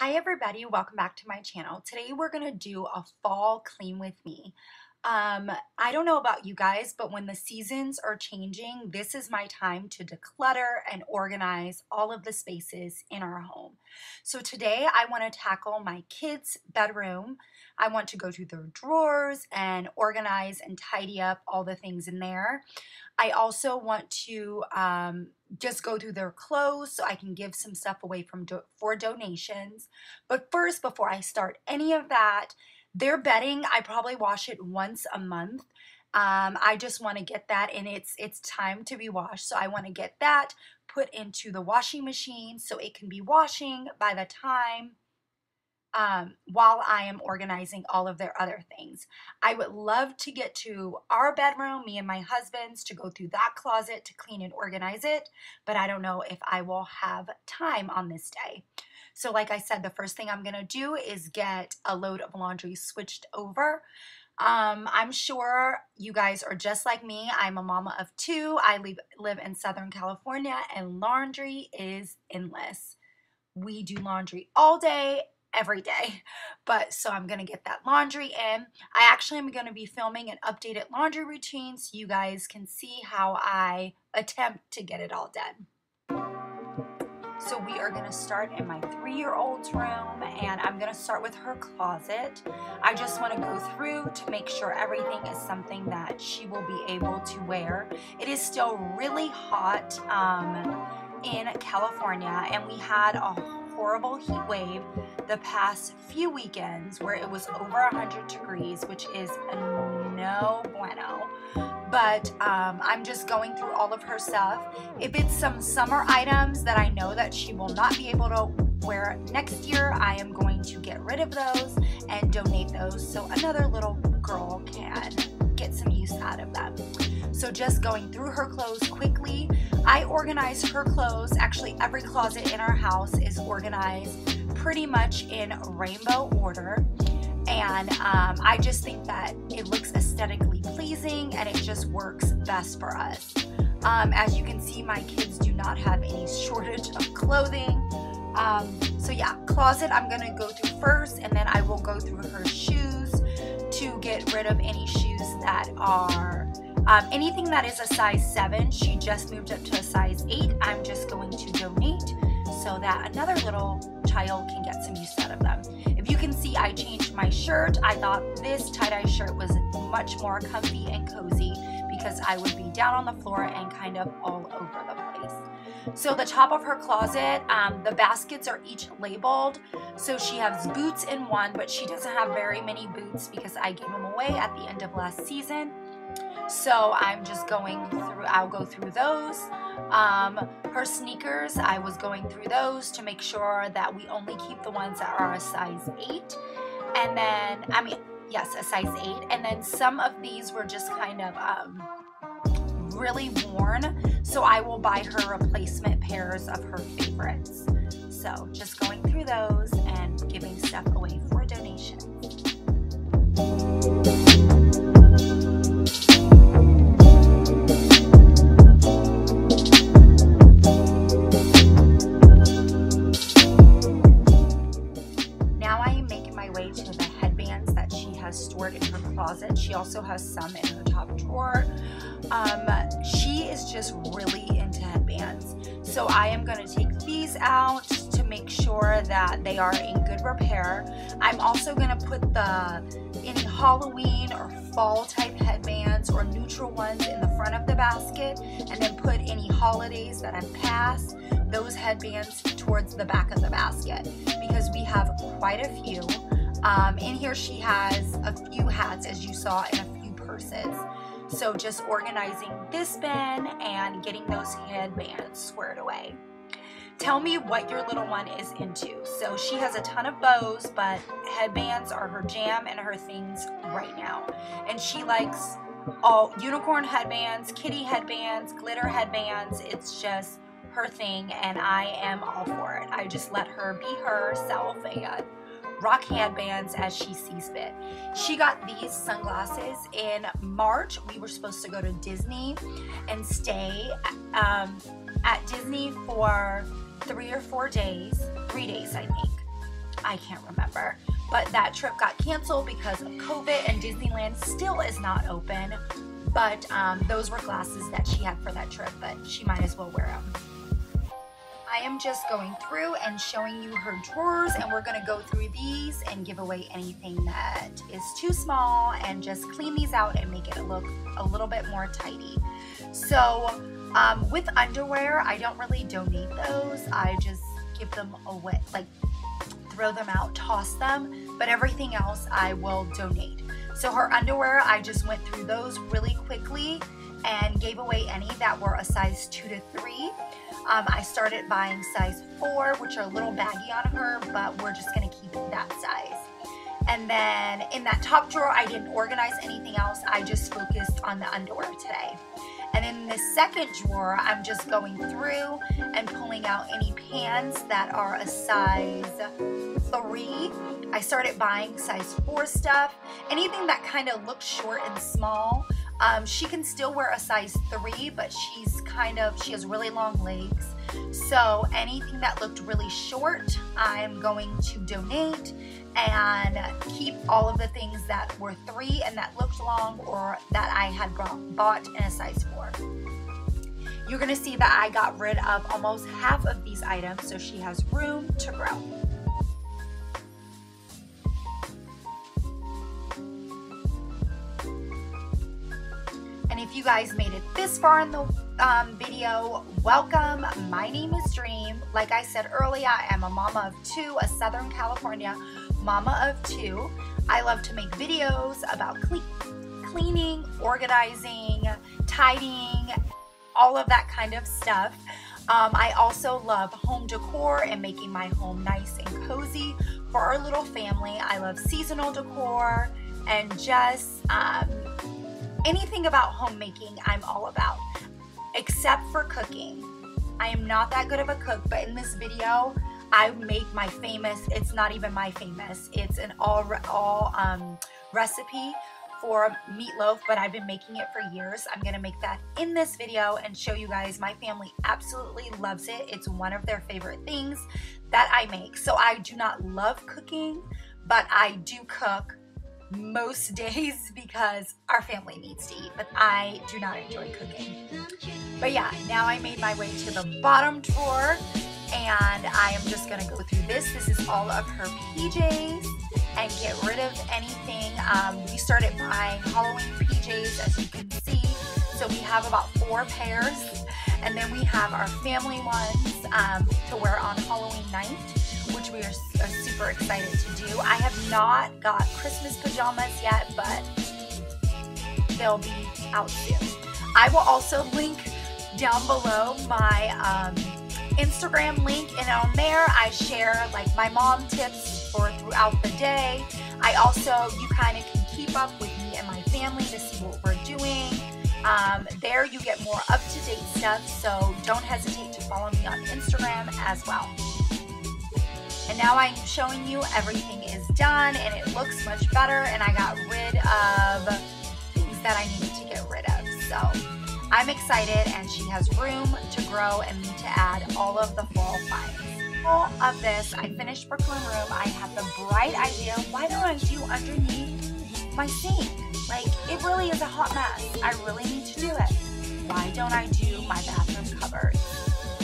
Hi everybody, welcome back to my channel. Today we're gonna do a fall clean with me. I don't know about you guys, but when the seasons are changing, this is my time to declutter and organize all of the spaces in our home. So today I want to tackle my kids' bedroom. I want to go through their drawers and organize and tidy up all the things in there. I also want to just go through their clothes so I can give some stuff away for donations. But first, before I start any of that, their bedding, I probably wash it once a month. I just want to get that, and it's time to be washed, so I want to get that put into the washing machine so it can be washing by the time while I am organizing all of their other things. I would love to get to our bedroom, me and my husband's, to go through that closet to clean and organize it, but I don't know if I will have time on this day. So like I said, the first thing I'm gonna do is get a load of laundry switched over. I'm sure you guys are just like me. I'm a mama of two. I live in Southern California, and laundry is endless. We do laundry all day, every day. So I'm gonna get that laundry in. I actually am gonna be filming an updated laundry routine so you guys can see how I attempt to get it all done. So we are gonna start in my three-year-old's room, and I'm gonna start with her closet. I just wanna go through to make sure everything is something that she will be able to wear. It is still really hot in California, and we had a horrible heat wave the past few weekends where it was over 100 degrees, which is no bueno. But I'm just going through all of her stuff. If it's some summer items that I know that she will not be able to wear next year, I am going to get rid of those and donate those so another little girl can get some use out of them. So just going through her clothes quickly. I organize her clothes. Actually, every closet in our house is organized pretty much in rainbow order. And I just think that it looks aesthetically pleasing and it just works best for us. As you can see, my kids do not have any shortage of clothing. So yeah, closet I'm gonna go through first, and then I will go through her shoes to get rid of any shoes that are, anything that is a size 7. She just moved up to a size 8. I'm just going to donate so that another little child can get some use out of them. If you can see, I changed my shirt. I thought this tie-dye shirt was much more comfy and cozy because I would be down on the floor and kind of all over the place. So the top of her closet, the baskets are each labeled. So she has boots in one, but she doesn't have very many boots because I gave them away at the end of last season. So I'm just going through, I'll go through those. Her sneakers, I was going through those to make sure that we only keep the ones that are a size 8. And then, I mean, yes, a size 8. And then some of these were just kind of really worn. So I will buy her replacement pairs of her favorites. So just going through those and giving stuff away for donations. She also has some in her top drawer. She is just really into headbands. So I am going to take these out to make sure that they are in good repair. I'm also going to put any Halloween or fall type headbands or neutral ones in the front of the basket, and then put any holidays that I've passed, those headbands towards the back of the basket because we have quite a few. In here she has a few hats, as you saw, and a few purses. So just organizing this bin and getting those headbands squared away. Tell me what your little one is into. So she has a ton of bows, but headbands are her jam and her things right now. And she likes all unicorn headbands, kitty headbands, glitter headbands. It's just her thing, and I am all for it. I just let her be herself and rock headbands as she sees fit. She got these sunglasses in March. We were supposed to go to Disney and stay at Disney for 3 or 4 days, 3 days I think. I can't remember. But that trip got canceled because of COVID, and Disneyland still is not open. But those were glasses that she had for that trip, but she might as well wear them. I am just going through and showing you her drawers, and we're gonna go through these and give away anything that is too small and just clean these out and make it look a little bit more tidy. So with underwear, I don't really donate those. I just give them away, like throw them out, toss them, but everything else I will donate. So her underwear, I just went through those really quickly and gave away any that were a size 2 to 3. I started buying size 4, which are a little baggy on her, but we're just gonna keep that size. And then in that top drawer, I didn't organize anything else. I just focused on the underwear today. And in the second drawer, I'm just going through and pulling out any pants that are a size 3. I started buying size 4 stuff, anything that kind of looks short and small. She can still wear a size 3, but she has really long legs. So anything that looked really short, I'm going to donate and keep all of the things that were 3 and that looked long or that I had bought in a size 4. You're gonna see that I got rid of almost half of these items, so she has room to grow. And if you guys made it this far in the video, welcome. My name is Dream. Like I said earlier, I am a mama of 2, a Southern California mama of 2. I love to make videos about cleaning, organizing, tidying, all of that kind of stuff. I also love home decor and making my home nice and cozy for our little family. I love seasonal decor and just anything about homemaking, I'm all about, except for cooking. I am not that good of a cook, but in this video, I make my famous, it's not even my famous, it's an all recipe for meatloaf, but I've been making it for years. I'm gonna make that in this video and show you guys. My family absolutely loves it. It's one of their favorite things that I make. So I do not love cooking, but I do cook most days because our family needs to eat, but I do not enjoy cooking. But yeah, now I made my way to the bottom drawer and I am just gonna go through this. This is all of her PJs and get rid of anything. We started buying Halloween PJs, as you can see. So we have about 4 pairs, and then we have our family ones to wear on Halloween night, which we are super excited to do. I have not got Christmas pajamas yet, but they'll be out soon. I will also link down below my Instagram link, and on there I share like my mom tips for throughout the day. I also, you kind of can keep up with me and my family to see what we're doing. There you get more up-to-date stuff, so don't hesitate to follow me on Instagram as well. And now I'm showing you everything is done and it looks much better, and I got rid of things that I needed to get rid of. So I'm excited, and she has room to grow and me to add all of the fall finds. All of this, I finished Brooklyn Room. I had the bright idea, why don't I do underneath my sink? Like, it really is a hot mess. I really need to do it. Why don't I do my bathroom cupboard?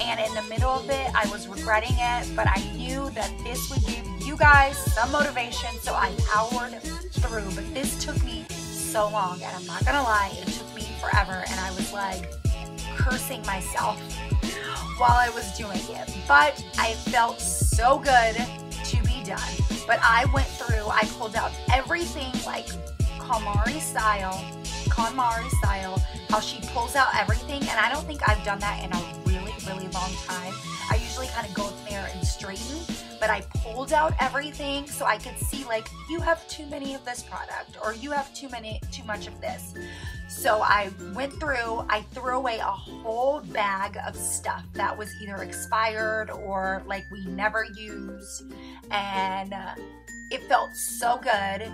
And in the middle of it, I was regretting it, but I knew that this would give you guys some motivation, so I powered through. But this took me so long, and I'm not gonna lie, it took me forever, and I was like cursing myself while I was doing it. But I felt so good to be done. But I went through, I pulled out everything like KonMari style, how she pulls out everything, and I don't think I've done that in a really long time. I usually kind of go in there and straighten, but I pulled out everything so I could see like, you have too many of this product, or you have too much of this. So I went through, I threw away a whole bag of stuff that was either expired or like we never used, and it felt so good.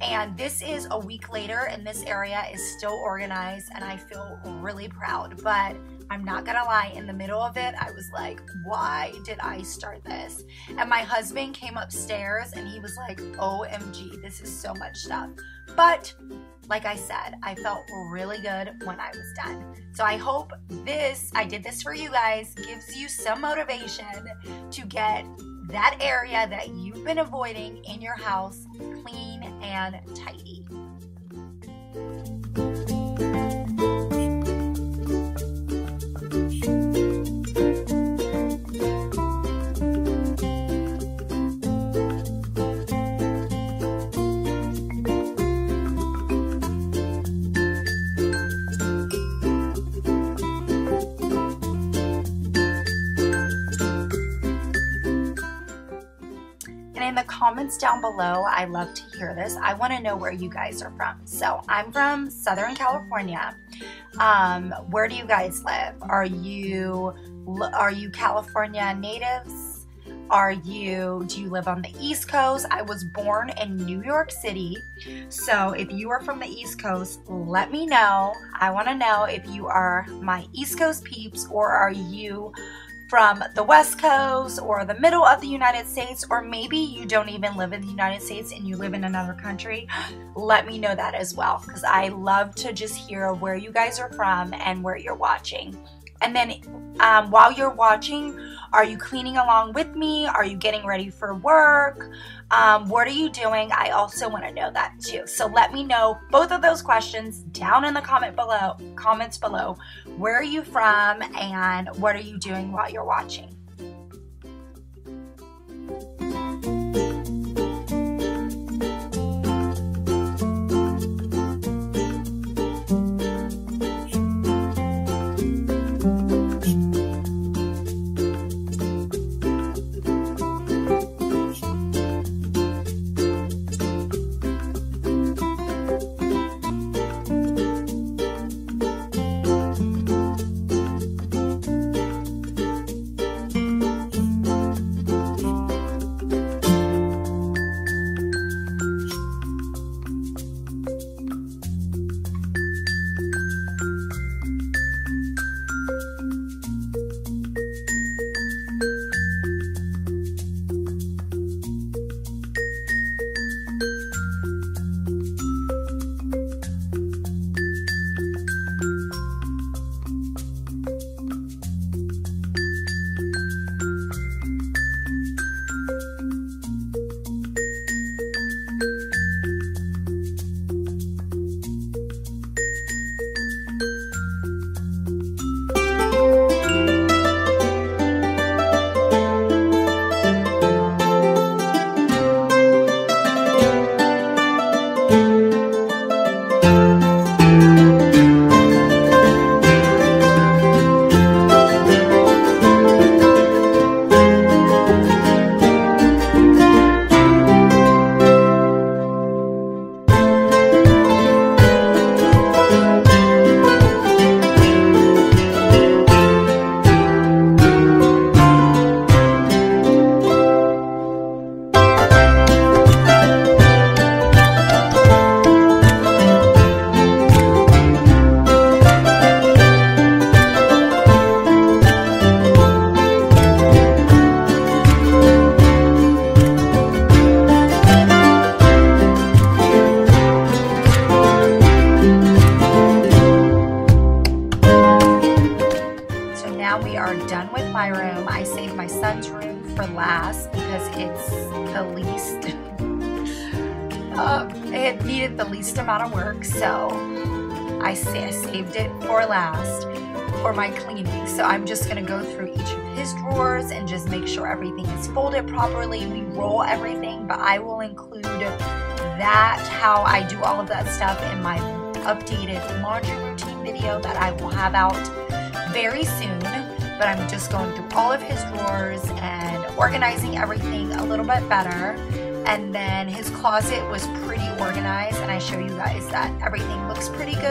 And this is a week later, and this area is still organized, and I feel really proud. But I'm not gonna lie, in the middle of it, I was like, why did I start this? And my husband came upstairs and he was like, OMG, this is so much stuff. But like I said, I felt really good when I was done. So I hope this, I did this for you guys, gives you some motivation to get that area that you've been avoiding in your house clean and tidy. Comments down below. I love to hear this. I want to know where you guys are from. So I'm from Southern California. Where do you guys live? Are you California natives? Do you live on the East Coast? I was born in New York City. So if you are from the East Coast, let me know. I want to know if you are my East Coast peeps, or are you from the West Coast or the middle of the United States, or maybe you don't even live in the United States and you live in another country. Let me know that as well, because I love to just hear where you guys are from and where you're watching. And then while you're watching, are you cleaning along with me? Are you getting ready for work? What are you doing? I also want to know that too. So let me know both of those questions down in the comments below. Where are you from and what are you doing while you're watching? It needed the least amount of work, so I saved it for last for my cleaning. So I'm just gonna go through each of his drawers and just make sure everything is folded properly. We roll everything, but I will include that, how I do all of that stuff, in my updated laundry routine video that I will have out very soon. But I'm just going through all of his drawers and organizing everything a little bit better. And then his closet was pretty organized, and I show you guys that everything looks pretty good.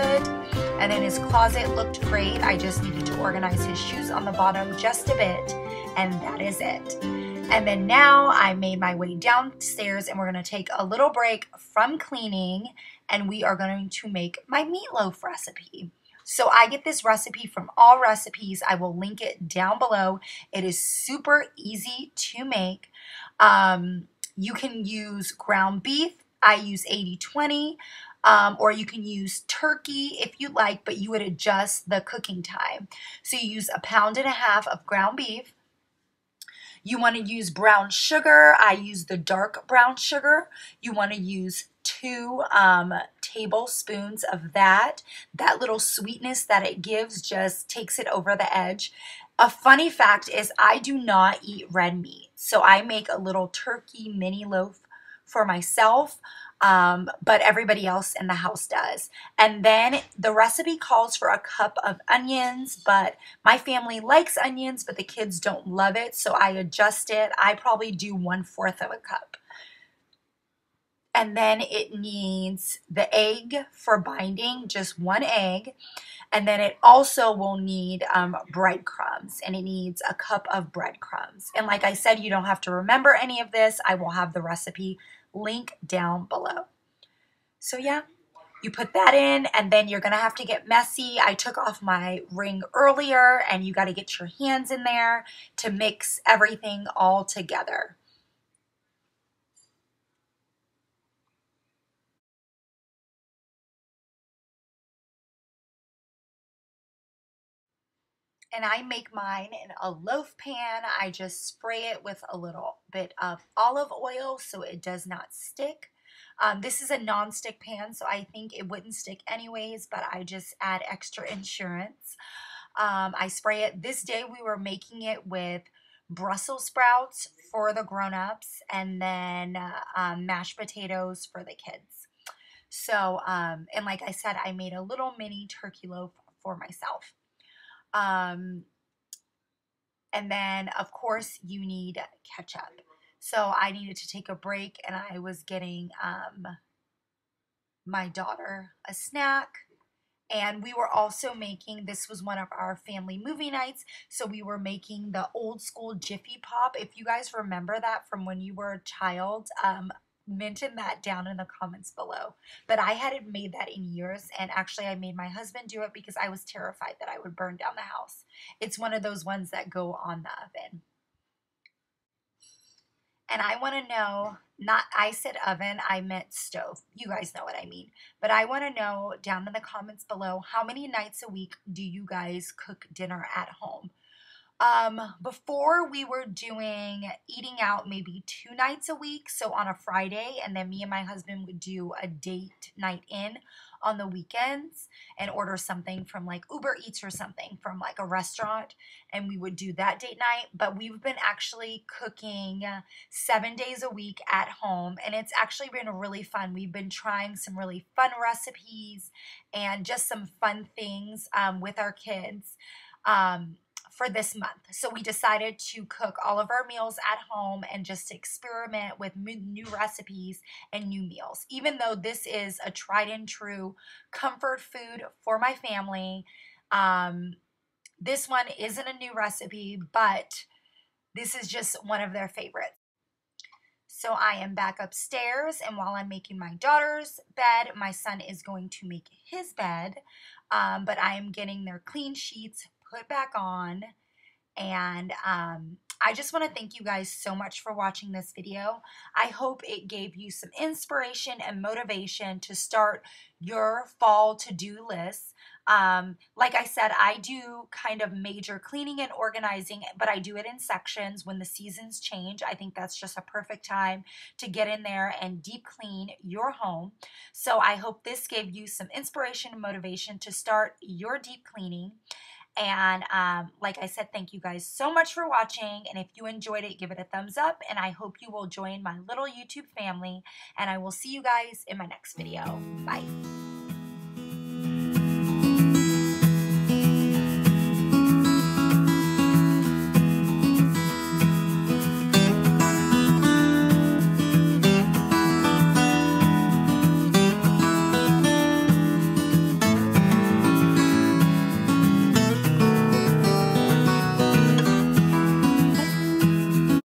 And then his closet looked great. I just needed to organize his shoes on the bottom just a bit, and that is it. And then now I made my way downstairs, and we're gonna take a little break from cleaning, and we are going to make my meatloaf recipe. So I get this recipe from All Recipes. I will link it down below. It is super easy to make. You can use ground beef. I use 80-20, or you can use turkey if you'd like, but you would adjust the cooking time. So you use 1.5 pounds of ground beef. You want to use brown sugar. I use the dark brown sugar. You want to use 2 tablespoons of that. That little sweetness that it gives just takes it over the edge. A funny fact is I do not eat red meat, so I make a little turkey mini loaf for myself, but everybody else in the house does. And then the recipe calls for 1 cup of onions, but my family likes onions, but the kids don't love it, so I adjust it. I probably do 1/4 cup. And then it needs the egg for binding, just 1 egg. And then it also will need breadcrumbs, and it needs 1 cup of breadcrumbs. And like I said, you don't have to remember any of this. I will have the recipe link down below. So yeah, you put that in, and then you're gonna have to get messy. I took off my ring earlier, and you gotta get your hands in there to mix everything all together. And I make mine in a loaf pan. I just spray it with a little bit of olive oil so it does not stick. This is a non-stick pan, so I think it wouldn't stick anyways, but I just add extra insurance. I spray it. This day we were making it with Brussels sprouts for the grown-ups, and then mashed potatoes for the kids. So, and like I said, I made a little mini turkey loaf for myself. And then of course you need ketchup. So I needed to take a break, and I was getting, my daughter a snack, and we were also making, this was one of our family movie nights. So we were making the old school Jiffy Pop. If you guys remember that from when you were a child, mention that down in the comments below. But I hadn't made that in years, and actually I made my husband do it because I was terrified that I would burn down the house. It's one of those ones that go on the oven. And I want to know, not, I said oven, I meant stove. You guys know what I mean. But I want to know down in the comments below, how many nights a week do you guys cook dinner at home? Before we were doing eating out maybe 2 nights a week, so on a Friday, and then me and my husband would do a date night in on the weekends and order something from like Uber Eats or something from like a restaurant, and we would do that date night. But we've been actually cooking 7 days a week at home, and it's actually been really fun. We've been trying some really fun recipes and just some fun things with our kids. For this month. So we decided to cook all of our meals at home and just experiment with new recipes and new meals. Even though this is a tried and true comfort food for my family, this one isn't a new recipe, but this is just one of their favorites. So I am back upstairs, and while I'm making my daughter's bed, my son is going to make his bed, but I am getting their clean sheets put back on. And I just want to thank you guys so much for watching this video. I hope it gave you some inspiration and motivation to start your fall to-do list. Like I said, I do kind of major cleaning and organizing, but I do it in sections when the seasons change. I think that's just a perfect time to get in there and deep clean your home. So I hope this gave you some inspiration and motivation to start your deep cleaning. And like I said, thank you guys so much for watching. And if you enjoyed it, give it a thumbs up. And I hope you will join my little YouTube family. And I will see you guys in my next video. Bye.